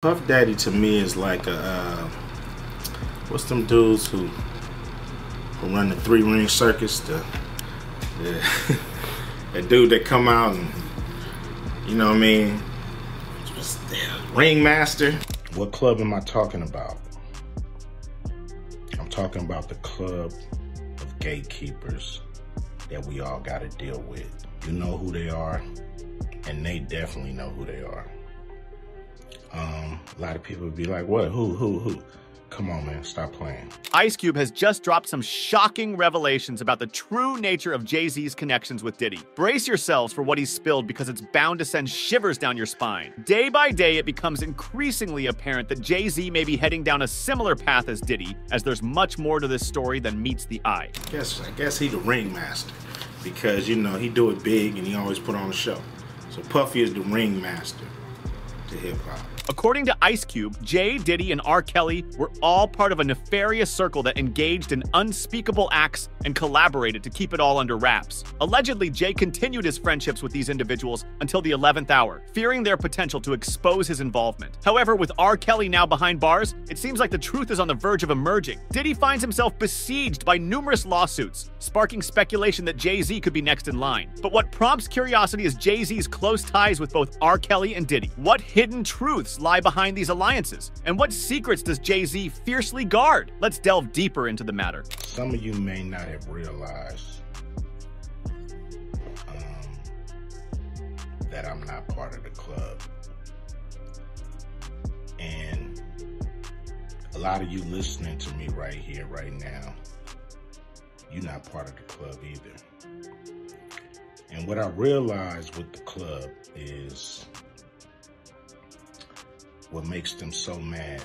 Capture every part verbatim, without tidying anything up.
Puff Daddy to me is like a uh, what's them dudes who who run the three ring circus? The, the a dude that come out and you know what I mean? Just the ringmaster. What club am I talking about? I'm talking about the club of gatekeepers that we all got to deal with. You know who they are, and they definitely know who they are. Um, a lot of people would be like, what, who, who, who? Come on, man, stop playing. Ice Cube has just dropped some shocking revelations about the true nature of Jay-Z's connections with Diddy. Brace yourselves for what he's spilled because it's bound to send shivers down your spine. Day by day, it becomes increasingly apparent that Jay-Z may be heading down a similar path as Diddy, as there's much more to this story than meets the eye. I guess, I guess he's the ringmaster because, you know, he do it big and he always put on a show. So Puffy is the ringmaster to hip-hop. According to Ice Cube, Jay, Diddy, and R. Kelly were all part of a nefarious circle that engaged in unspeakable acts and collaborated to keep it all under wraps. Allegedly, Jay continued his friendships with these individuals until the eleventh hour, fearing their potential to expose his involvement. However, with R. Kelly now behind bars, it seems like the truth is on the verge of emerging. Diddy finds himself besieged by numerous lawsuits, sparking speculation that Jay-Z could be next in line. But what prompts curiosity is Jay-Z's close ties with both R. Kelly and Diddy. What hidden truths lie behind these alliances? And what secrets does Jay-Z fiercely guard? Let's delve deeper into the matter. Some of you may not have realized um, that I'm not part of the club. And a lot of you listening to me right here, right now, you're not part of the club either. And what I realized with the club is what makes them so mad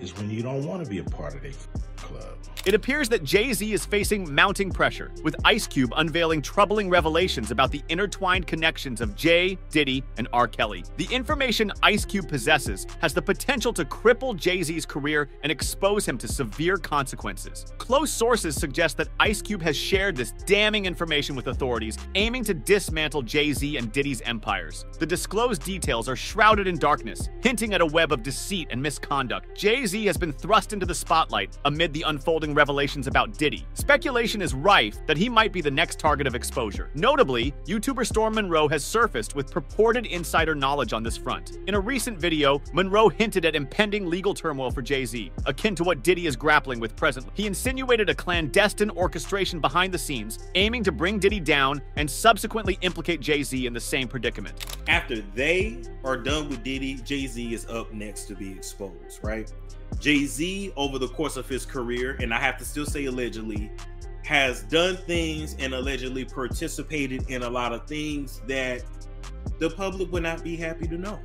is when you don't want to be a part of their club. It appears that Jay-Z is facing mounting pressure, with Ice Cube unveiling troubling revelations about the intertwined connections of Jay, Diddy, and R. Kelly. The information Ice Cube possesses has the potential to cripple Jay-Z's career and expose him to severe consequences. Close sources suggest that Ice Cube has shared this damning information with authorities, aiming to dismantle Jay-Z and Diddy's empires. The disclosed details are shrouded in darkness, hinting at a web of deceit and misconduct. Jay-Z has been thrust into the spotlight amid the unfolding revelations about Diddy. Speculation is rife that he might be the next target of exposure. Notably, YouTuber Storm Monroe has surfaced with purported insider knowledge on this front. In a recent video, Monroe hinted at impending legal turmoil for Jay-Z, akin to what Diddy is grappling with presently. He insinuated a clandestine orchestration behind the scenes, aiming to bring Diddy down and subsequently implicate Jay-Z in the same predicament. After they are done with Diddy, Jay-Z is up next to be exposed, right? Jay-Z, over the course of his career, and I have to still say allegedly, has done things and allegedly participated in a lot of things that the public would not be happy to know.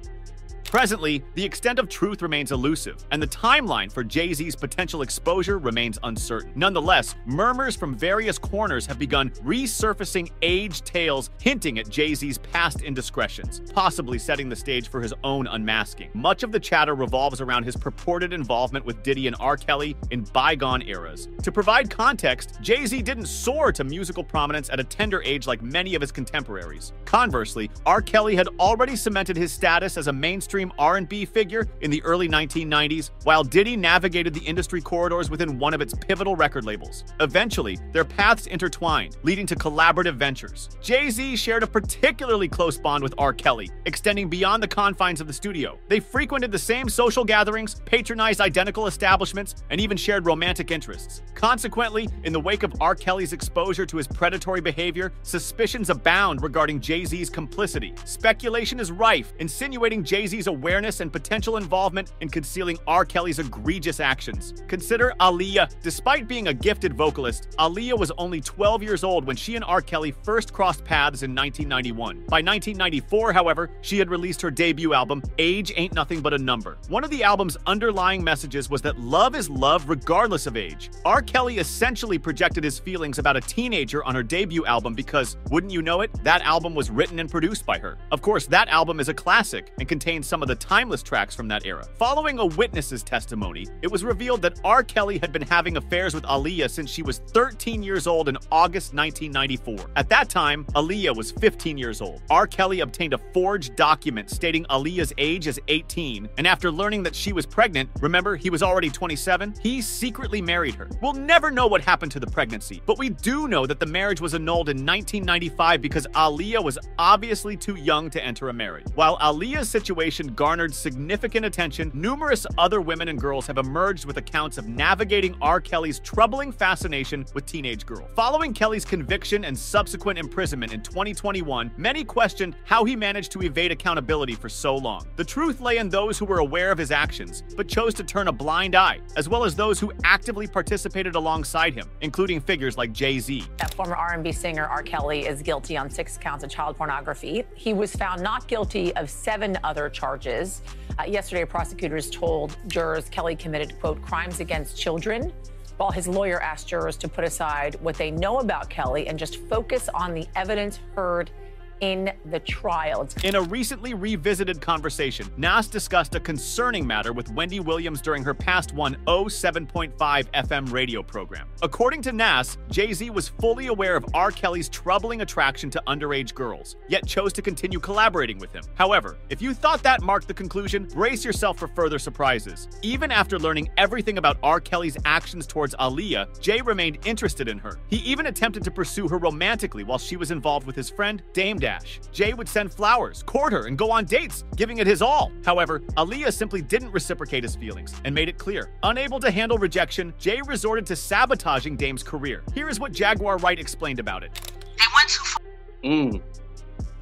Presently, the extent of truth remains elusive, and the timeline for Jay-Z's potential exposure remains uncertain. Nonetheless, murmurs from various corners have begun resurfacing aged tales hinting at Jay-Z's past indiscretions, possibly setting the stage for his own unmasking. Much of the chatter revolves around his purported involvement with Diddy and R. Kelly in bygone eras. To provide context, Jay-Z didn't soar to musical prominence at a tender age like many of his contemporaries. Conversely, R. Kelly had already cemented his status as a mainstream R and B figure in the early nineteen nineties, while Diddy navigated the industry corridors within one of its pivotal record labels. Eventually, their paths intertwined, leading to collaborative ventures. Jay-Z shared a particularly close bond with R. Kelly, extending beyond the confines of the studio. They frequented the same social gatherings, patronized identical establishments, and even shared romantic interests. Consequently, in the wake of R. Kelly's exposure to his predatory behavior, suspicions abound regarding Jay-Z's complicity. Speculation is rife, insinuating Jay-Z's awareness and potential involvement in concealing R. Kelly's egregious actions. Consider Aaliyah. Despite being a gifted vocalist, Aaliyah was only twelve years old when she and R. Kelly first crossed paths in nineteen ninety-one. By nineteen ninety-four, however, she had released her debut album, Age Ain't Nothing But a Number. One of the album's underlying messages was that love is love regardless of age. R. Kelly essentially projected his feelings about a teenager on her debut album because, wouldn't you know it, that album was written and produced by her. Of course, that album is a classic and contains some some of the timeless tracks from that era. Following a witness's testimony, it was revealed that R. Kelly had been having affairs with Aaliyah since she was thirteen years old in August nineteen ninety-four. At that time, Aaliyah was fifteen years old. R. Kelly obtained a forged document stating Aaliyah's age as eighteen, and after learning that she was pregnant, remember, he was already twenty-seven, he secretly married her. We'll never know what happened to the pregnancy, but we do know that the marriage was annulled in nineteen ninety-five because Aaliyah was obviously too young to enter a marriage. While Aaliyah's situation garnered significant attention, numerous other women and girls have emerged with accounts of navigating R. Kelly's troubling fascination with teenage girls. Following Kelly's conviction and subsequent imprisonment in twenty twenty-one, many questioned how he managed to evade accountability for so long. The truth lay in those who were aware of his actions, but chose to turn a blind eye, as well as those who actively participated alongside him, including figures like Jay-Z. That former R and B singer R. Kelly is guilty on six counts of child pornography. He was found not guilty of seven other charges. Uh, yesterday, prosecutors told jurors Kelly committed, quote, crimes against children, while his lawyer asked jurors to put aside what they know about Kelly and just focus on the evidence heard in the trial. In a recently revisited conversation, Nas discussed a concerning matter with Wendy Williams during her Past One oh seven point five F M radio program. According to Nas, Jay-Z was fully aware of R. Kelly's troubling attraction to underage girls, yet chose to continue collaborating with him. However, if you thought that marked the conclusion, brace yourself for further surprises. Even after learning everything about R. Kelly's actions towards Aaliyah, Jay remained interested in her. He even attempted to pursue her romantically while she was involved with his friend, Dame Dash. Jay would send flowers, court her, and go on dates, giving it his all. However, Aaliyah simply didn't reciprocate his feelings and made it clear. Unable to handle rejection, Jay resorted to sabotaging Dame's career. Here is what Jaguar Wright explained about it. They went too far. Mm.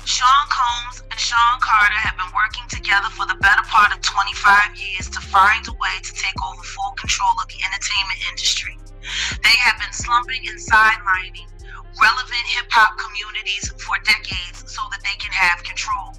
Sean Combs and Sean Carter have been working together for the better part of twenty-five years to find a way to take over full control of the entertainment industry. They have been slumping and sidelining relevant hip-hop communities for decades so that they can have control.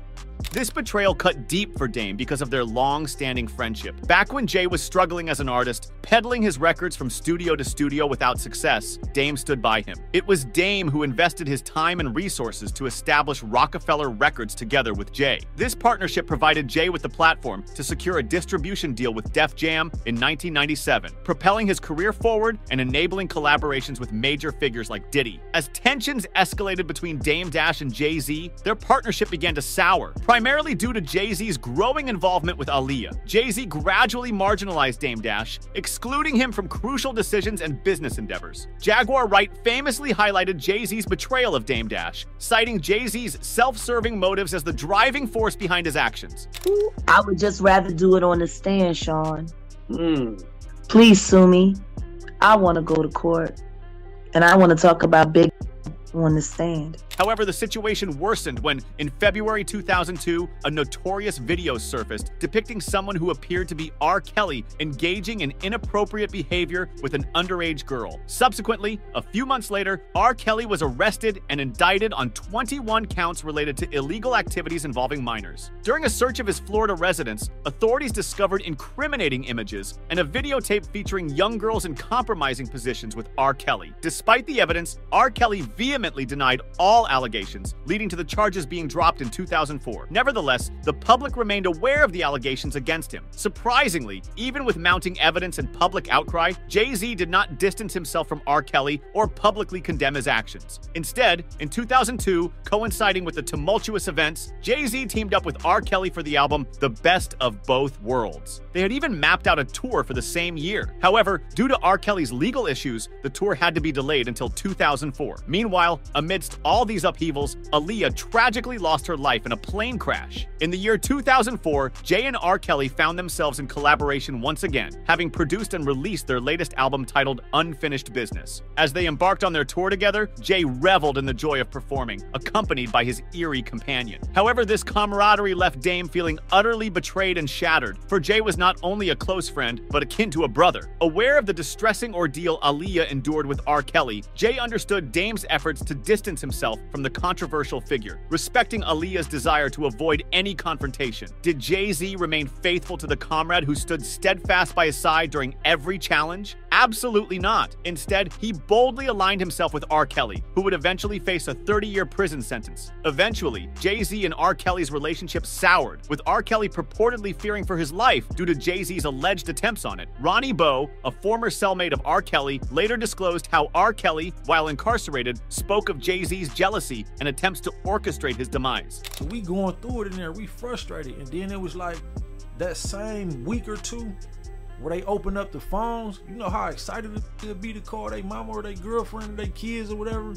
This betrayal cut deep for Dame because of their long-standing friendship. Back when Jay was struggling as an artist, peddling his records from studio to studio without success, Dame stood by him. It was Dame who invested his time and resources to establish Rockefeller Records together with Jay. This partnership provided Jay with the platform to secure a distribution deal with Def Jam in nineteen ninety-seven, propelling his career forward and enabling collaborations with major figures like Diddy. As tensions escalated between Dame Dash and Jay-Z, their partnership began to sour, primarily due to Jay-Z's growing involvement with Aaliyah. Jay-Z gradually marginalized Dame Dash, excluding him from crucial decisions and business endeavors. Jaguar Wright famously highlighted Jay-Z's betrayal of Dame Dash, citing Jay-Z's self-serving motives as the driving force behind his actions. I would just rather do it on the stand, Sean. Mm. Please sue me. I want to go to court, and I want to talk about big on the stand. However, the situation worsened when, in February two thousand two, a notorious video surfaced depicting someone who appeared to be R. Kelly engaging in inappropriate behavior with an underage girl. Subsequently, a few months later, R. Kelly was arrested and indicted on twenty-one counts related to illegal activities involving minors. During a search of his Florida residence, authorities discovered incriminating images and a videotape featuring young girls in compromising positions with R. Kelly. Despite the evidence, R. Kelly vehemently denied all allegations, leading to the charges being dropped in two thousand four. Nevertheless, the public remained aware of the allegations against him. Surprisingly, even with mounting evidence and public outcry, Jay-Z did not distance himself from R. Kelly or publicly condemn his actions. Instead, in two thousand two, coinciding with the tumultuous events, Jay-Z teamed up with R. Kelly for the album The Best of Both Worlds. They had even mapped out a tour for the same year. However, due to R. Kelly's legal issues, the tour had to be delayed until two thousand four. Meanwhile, amidst all these upheavals, Aaliyah tragically lost her life in a plane crash. In the year two thousand four, Jay and R. Kelly found themselves in collaboration once again, having produced and released their latest album titled Unfinished Business. As they embarked on their tour together, Jay reveled in the joy of performing, accompanied by his eerie companion. However, this camaraderie left Dame feeling utterly betrayed and shattered, for Jay was not only a close friend, but akin to a brother. Aware of the distressing ordeal Aaliyah endured with R. Kelly, Jay understood Dame's efforts efforts to distance himself from the controversial figure, respecting Aaliyah's desire to avoid any confrontation. Did Jay-Z remain faithful to the comrade who stood steadfast by his side during every challenge? Absolutely not. Instead, he boldly aligned himself with R. Kelly, who would eventually face a thirty-year prison sentence. Eventually, Jay-Z and R. Kelly's relationship soured, with R. Kelly purportedly fearing for his life due to Jay-Z's alleged attempts on it. Ronnie Bo, a former cellmate of R. Kelly, later disclosed how R. Kelly, while incarcerated, spoke of Jay-Z's jealousy and attempts to orchestrate his demise. We going through it in there, we frustrated, and then it was like that same week or two where they opened up the phones. You know how excited they'll be to call their mama or their girlfriend or their kids or whatever.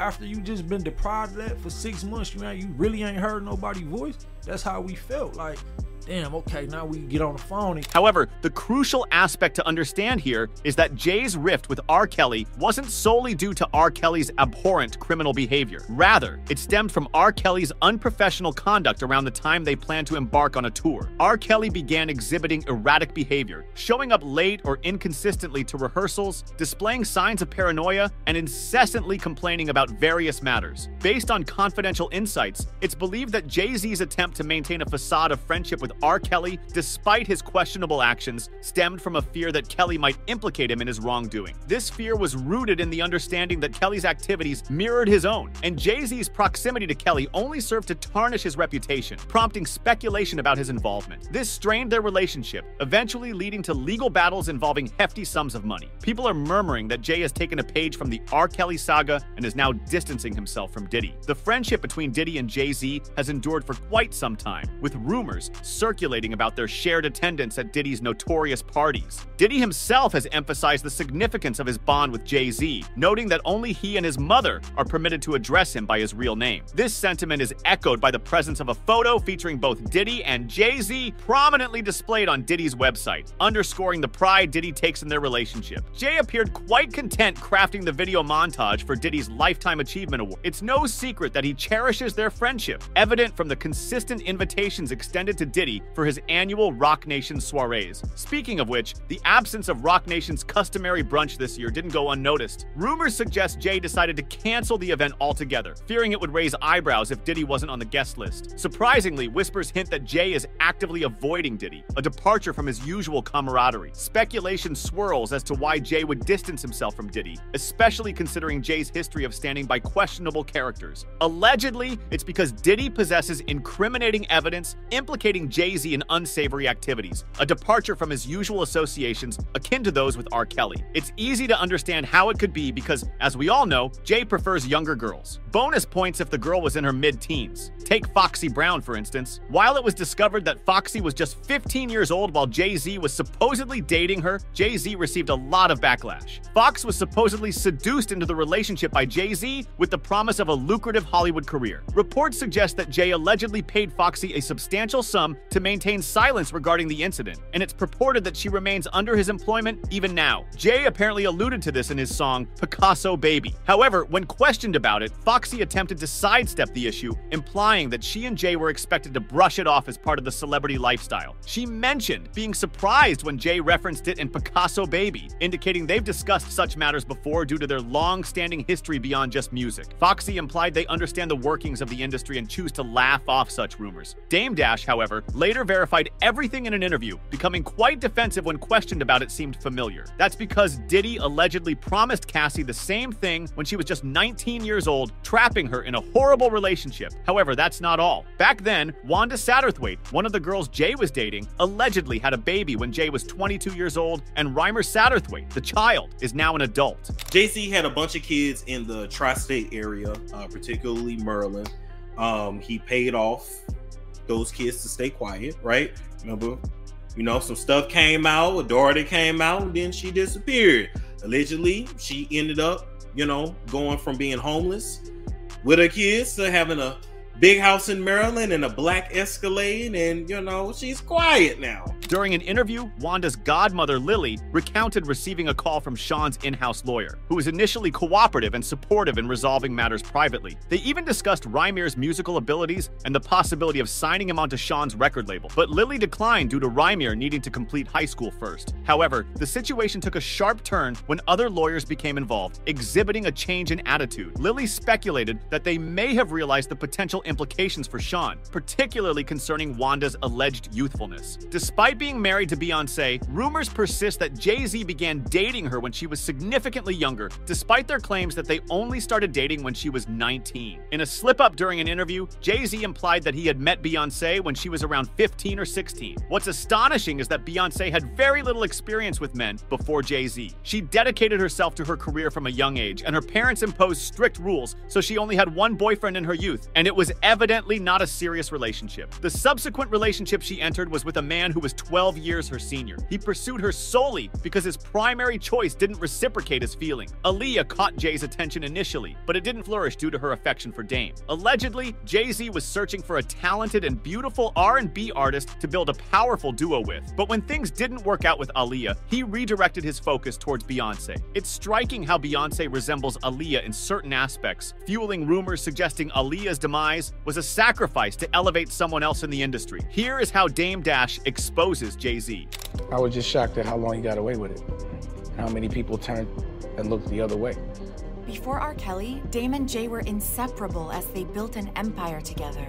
After you just been deprived of that for six months, you know, you really ain't heard nobody's voice. That's how we felt. Like, damn, okay, now we can get on the phone. However, the crucial aspect to understand here is that Jay's rift with R. Kelly wasn't solely due to R. Kelly's abhorrent criminal behavior. Rather, it stemmed from R. Kelly's unprofessional conduct around the time they planned to embark on a tour. R. Kelly began exhibiting erratic behavior, showing up late or inconsistently to rehearsals, displaying signs of paranoia, and incessantly complaining about various matters. Based on confidential insights, it's believed that Jay-Z's attempt to maintain a facade of friendship with R. Kelly, despite his questionable actions, stemmed from a fear that Kelly might implicate him in his wrongdoing. This fear was rooted in the understanding that Kelly's activities mirrored his own, and Jay-Z's proximity to Kelly only served to tarnish his reputation, prompting speculation about his involvement. This strained their relationship, eventually leading to legal battles involving hefty sums of money. People are murmuring that Jay has taken a page from the R. Kelly saga and is now distancing himself from Diddy. The friendship between Diddy and Jay-Z has endured for quite some time, with rumors circulating about their shared attendance at Diddy's notorious parties. Diddy himself has emphasized the significance of his bond with Jay-Z, noting that only he and his mother are permitted to address him by his real name. This sentiment is echoed by the presence of a photo featuring both Diddy and Jay-Z prominently displayed on Diddy's website, underscoring the pride Diddy takes in their relationship. Jay appeared quite content crafting the video montage for Diddy's Lifetime Achievement Award. It's no secret that he cherishes their friendship, evident from the consistent invitations extended to Diddy for his annual Roc Nation soirees. Speaking of which, the absence of Roc Nation's customary brunch this year didn't go unnoticed. Rumors suggest Jay decided to cancel the event altogether, fearing it would raise eyebrows if Diddy wasn't on the guest list. Surprisingly, whispers hint that Jay is actively avoiding Diddy, a departure from his usual camaraderie. Speculation swirls as to why Jay would distance himself from Diddy, especially considering Jay's history of standing by questionable characters. Allegedly, it's because Diddy possesses incriminating evidence implicating Jay Jay-Z in unsavory activities, a departure from his usual associations akin to those with R. Kelly. It's easy to understand how it could be because, as we all know, Jay prefers younger girls. Bonus points if the girl was in her mid-teens. Take Foxy Brown, for instance. While it was discovered that Foxy was just fifteen years old while Jay-Z was supposedly dating her, Jay-Z received a lot of backlash. Fox was supposedly seduced into the relationship by Jay-Z with the promise of a lucrative Hollywood career. Reports suggest that Jay allegedly paid Foxy a substantial sum to to maintain silence regarding the incident, and it's purported that she remains under his employment even now. Jay apparently alluded to this in his song, Picasso Baby. However, when questioned about it, Foxy attempted to sidestep the issue, implying that she and Jay were expected to brush it off as part of the celebrity lifestyle. She mentioned being surprised when Jay referenced it in Picasso Baby, indicating they've discussed such matters before due to their long-standing history beyond just music. Foxy implied they understand the workings of the industry and choose to laugh off such rumors. Dame Dash, however, later verified everything in an interview, becoming quite defensive when questioned about it seemed familiar. That's because Diddy allegedly promised Cassie the same thing when she was just nineteen years old, trapping her in a horrible relationship. However, that's not all. Back then, Wanda Satterthwaite, one of the girls Jay was dating, allegedly had a baby when Jay was twenty-two years old, and Rymere Satterthwaite, the child, is now an adult. Jay-Z had a bunch of kids in the tri-state area, uh, particularly Maryland. Um, he paid off those kids to stay quiet, right? Remember, you know, some stuff came out, a daughter came out, and then she disappeared. Allegedly, she ended up, you know, going from being homeless with her kids to having a big house in Maryland and a black Escalade, and, you know, she's quiet now. During an interview, Wanda's godmother, Lily, recounted receiving a call from Sean's in-house lawyer, who was initially cooperative and supportive in resolving matters privately. They even discussed Rymere's musical abilities and the possibility of signing him onto Sean's record label, but Lily declined due to Rymere needing to complete high school first. However, the situation took a sharp turn when other lawyers became involved, exhibiting a change in attitude. Lily speculated that they may have realized the potential implications for Sean, particularly concerning Wanda's alleged youthfulness. Despite being married to Beyoncé, rumors persist that Jay-Z began dating her when she was significantly younger, despite their claims that they only started dating when she was nineteen. In a slip-up during an interview, Jay-Z implied that he had met Beyoncé when she was around fifteen or sixteen. What's astonishing is that Beyoncé had very little experience with men before Jay-Z. She dedicated herself to her career from a young age, and her parents imposed strict rules, so she only had one boyfriend in her youth, and it was evidently not a serious relationship. The subsequent relationship she entered was with a man who was twelve years her senior. He pursued her solely because his primary choice didn't reciprocate his feeling. Aaliyah caught Jay's attention initially, but it didn't flourish due to her affection for Dame. Allegedly, Jay-Z was searching for a talented and beautiful R and B artist to build a powerful duo with, but when things didn't work out with Aaliyah, he redirected his focus towards Beyoncé. It's striking how Beyoncé resembles Aaliyah in certain aspects, fueling rumors suggesting Aaliyah's demise was a sacrifice to elevate someone else in the industry. Here is how Dame Dash exposes Jay-Z. I was just shocked at how long he got away with it, and how many people turned and looked the other way. Before R. Kelly, Dame and Jay were inseparable as they built an empire together.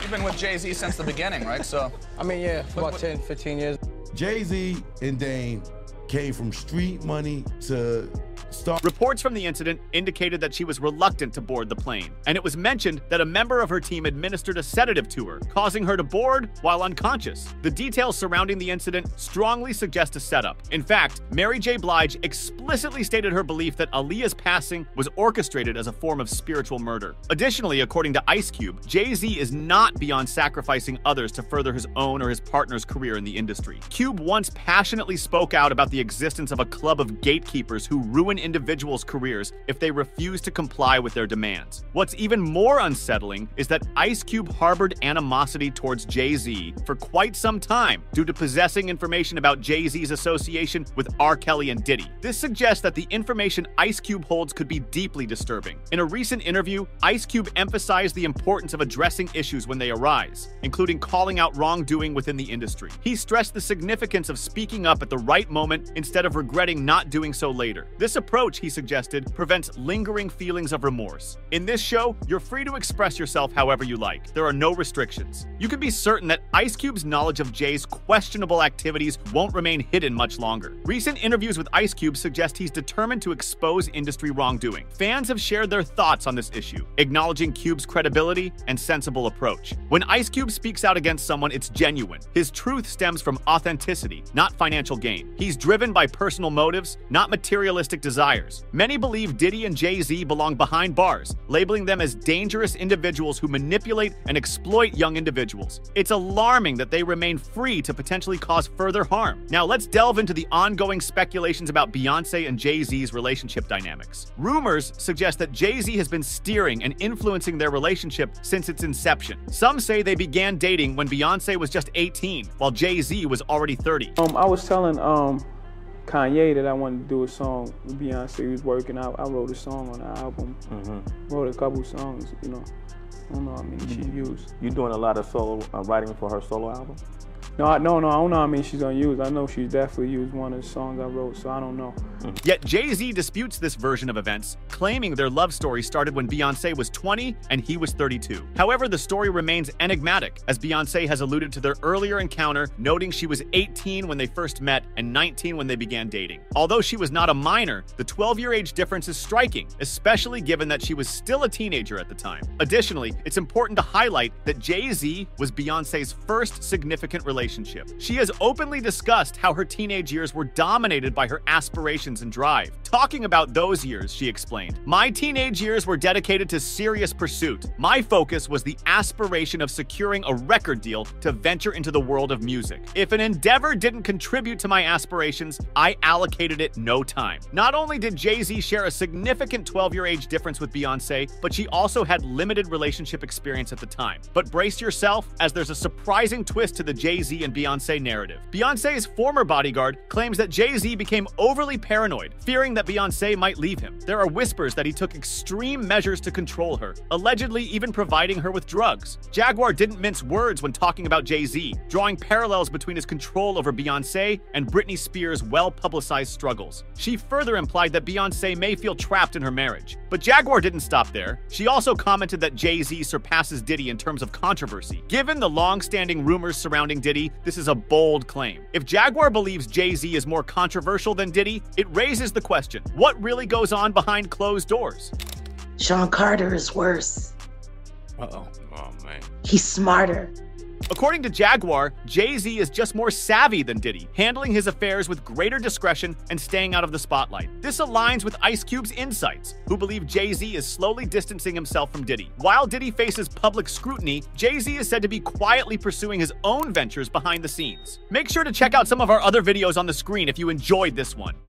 You've been with Jay-Z since the beginning, right? So I mean, yeah, about what, what? ten, fifteen years. Jay-Z and Dame came from street money to Stop. Reports from the incident indicated that she was reluctant to board the plane, and it was mentioned that a member of her team administered a sedative to her, causing her to board while unconscious. The details surrounding the incident strongly suggest a setup. In fact, Mary J. Blige explicitly stated her belief that Aaliyah's passing was orchestrated as a form of spiritual murder. Additionally, according to Ice Cube, Jay-Z is not beyond sacrificing others to further his own or his partner's career in the industry. Cube once passionately spoke out about the existence of a club of gatekeepers who ruin individuals' careers if they refuse to comply with their demands. What's even more unsettling is that Ice Cube harbored animosity towards Jay-Z for quite some time due to possessing information about Jay-Z's association with R. Kelly and Diddy. This suggests that the information Ice Cube holds could be deeply disturbing. In a recent interview, Ice Cube emphasized the importance of addressing issues when they arise, including calling out wrongdoing within the industry. He stressed the significance of speaking up at the right moment instead of regretting not doing so later. This approach approach, he suggested, prevents lingering feelings of remorse. In this show, you're free to express yourself however you like. There are no restrictions. You can be certain that Ice Cube's knowledge of Jay's questionable activities won't remain hidden much longer. Recent interviews with Ice Cube suggest he's determined to expose industry wrongdoing. Fans have shared their thoughts on this issue, acknowledging Cube's credibility and sensible approach. When Ice Cube speaks out against someone, it's genuine. His truth stems from authenticity, not financial gain. He's driven by personal motives, not materialistic desires. Desires. Many believe Diddy and Jay-Z belong behind bars, labeling them as dangerous individuals who manipulate and exploit young individuals. It's alarming that they remain free to potentially cause further harm. Now let's delve into the ongoing speculations about Beyoncé and Jay-Z's relationship dynamics. Rumors suggest that Jay-Z has been steering and influencing their relationship since its inception. Some say they began dating when Beyoncé was just eighteen, while Jay-Z was already thirty. Um, I was telling, um... Kanye that I wanted to do a song with Beyonce. He was working. I, I wrote a song on the album. Mm-hmm. Wrote a couple songs, you know. I don't know how many she used. You doing a lot of solo uh, writing for her solo album? No, I, no, no, I don't know how many she's gonna use. I know she's definitely used one of the songs I wrote, so I don't know. Mm. Yet Jay-Z disputes this version of events, claiming their love story started when Beyoncé was twenty and he was thirty-two. However, the story remains enigmatic, as Beyoncé has alluded to their earlier encounter, noting she was eighteen when they first met and nineteen when they began dating. Although she was not a minor, the twelve-year age difference is striking, especially given that she was still a teenager at the time. Additionally, it's important to highlight that Jay-Z was Beyoncé's first significant relationship. She has openly discussed how her teenage years were dominated by her aspirations and drive. Talking about those years, she explained, "My teenage years were dedicated to serious pursuit. My focus was the aspiration of securing a record deal to venture into the world of music. If an endeavor didn't contribute to my aspirations, I allocated it no time." Not only did Jay-Z share a significant twelve-year age difference with Beyoncé, but she also had limited relationship experience at the time. But brace yourself, as there's a surprising twist to the Jay-Z Jay-Z and Beyoncé narrative. Beyoncé's former bodyguard claims that Jay-Z became overly paranoid, fearing that Beyoncé might leave him. There are whispers that he took extreme measures to control her, allegedly even providing her with drugs. Jaguar didn't mince words when talking about Jay-Z, drawing parallels between his control over Beyoncé and Britney Spears' well-publicized struggles. She further implied that Beyoncé may feel trapped in her marriage. But Jaguar didn't stop there. She also commented that Jay-Z surpasses Diddy in terms of controversy. Given the long-standing rumors surrounding Diddy, this is a bold claim. If Jaguar believes Jay-Z is more controversial than Diddy, it raises the question, what really goes on behind closed doors? Sean Carter is worse. Uh-oh. Oh, man. He's smarter. According to Jaguar, Jay-Z is just more savvy than Diddy, handling his affairs with greater discretion and staying out of the spotlight. This aligns with Ice Cube's insights, who believe Jay-Z is slowly distancing himself from Diddy. While Diddy faces public scrutiny, Jay-Z is said to be quietly pursuing his own ventures behind the scenes. Make sure to check out some of our other videos on the screen if you enjoyed this one.